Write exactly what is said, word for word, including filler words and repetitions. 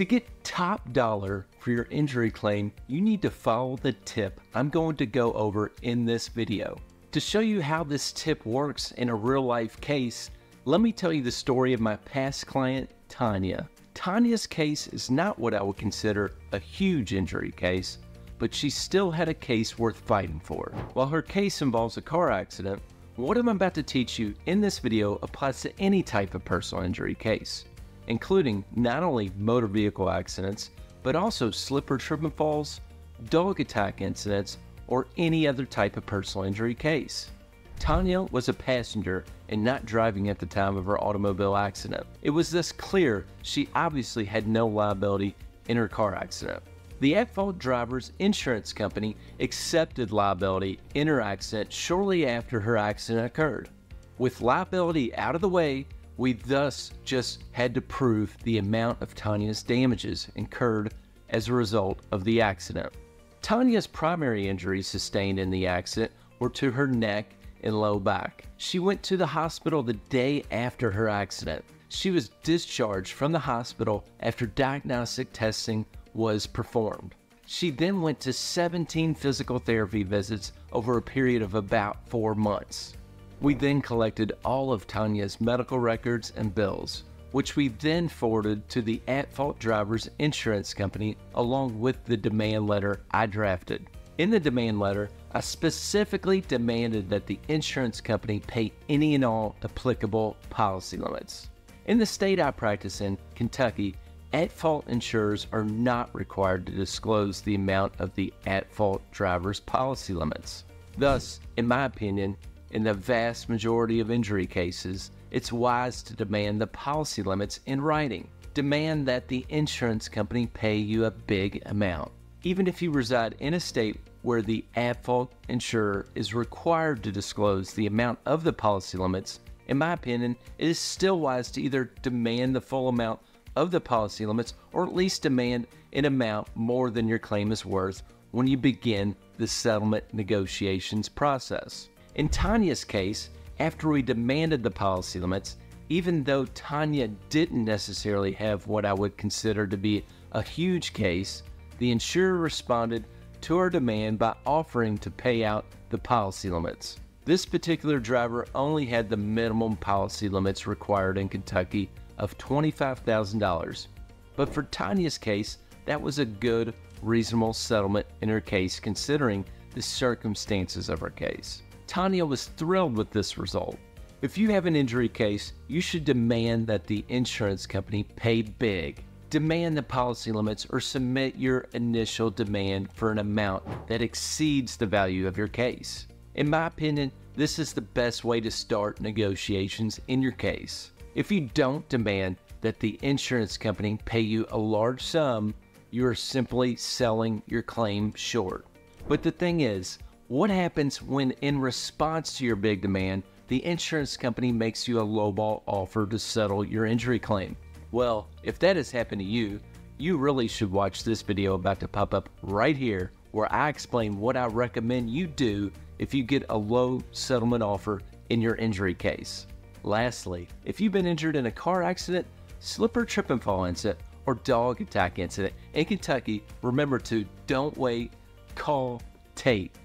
To get top dollar for your injury claim, you need to follow the tip I'm going to go over in this video. To show you how this tip works in a real-life case, let me tell you the story of my past client, Tanya. Tanya's case is not what I would consider a huge injury case, but she still had a case worth fighting for. While her case involves a car accident, what I'm about to teach you in this video applies to any type of personal injury case, including not only motor vehicle accidents, but also slip or trip and falls, dog attack incidents, or any other type of personal injury case. Tanya was a passenger and not driving at the time of her automobile accident. It was thus clear she obviously had no liability in her car accident. The at-fault driver's insurance company accepted liability in her accident shortly after her accident occurred. With liability out of the way, we thus just had to prove the amount of Tanya's damages incurred as a result of the accident. Tanya's primary injuries sustained in the accident were to her neck and low back. She went to the hospital the day after her accident. She was discharged from the hospital after diagnostic testing was performed. She then went to seventeen physical therapy visits over a period of about four months. We then collected all of Tanya's medical records and bills, which we then forwarded to the at-fault driver's insurance company along with the demand letter I drafted. In the demand letter, I specifically demanded that the insurance company pay any and all applicable policy limits. In the state I practice in, Kentucky, at-fault insurers are not required to disclose the amount of the at-fault driver's policy limits. Thus, in my opinion, in the vast majority of injury cases, it's wise to demand the policy limits in writing. Demand that the insurance company pay you a big amount. Even if you reside in a state where the at-fault insurer is required to disclose the amount of the policy limits, in my opinion, it is still wise to either demand the full amount of the policy limits or at least demand an amount more than your claim is worth when you begin the settlement negotiations process. In Tanya's case, after we demanded the policy limits, even though Tanya didn't necessarily have what I would consider to be a huge case, the insurer responded to our demand by offering to pay out the policy limits. This particular driver only had the minimum policy limits required in Kentucky of twenty-five thousand dollars, but for Tanya's case, that was a good, reasonable settlement in her case considering the circumstances of her case. Tanya was thrilled with this result. If you have an injury case, you should demand that the insurance company pay big. Demand the policy limits or submit your initial demand for an amount that exceeds the value of your case. In my opinion, this is the best way to start negotiations in your case. If you don't demand that the insurance company pay you a large sum, you are simply selling your claim short. But the thing is, what happens when, in response to your big demand, the insurance company makes you a lowball offer to settle your injury claim? Well, if that has happened to you, you really should watch this video about to pop up right here where I explain what I recommend you do if you get a low settlement offer in your injury case. Lastly, if you've been injured in a car accident, slip or trip and fall incident, or dog attack incident in Kentucky, remember to don't wait, call, take.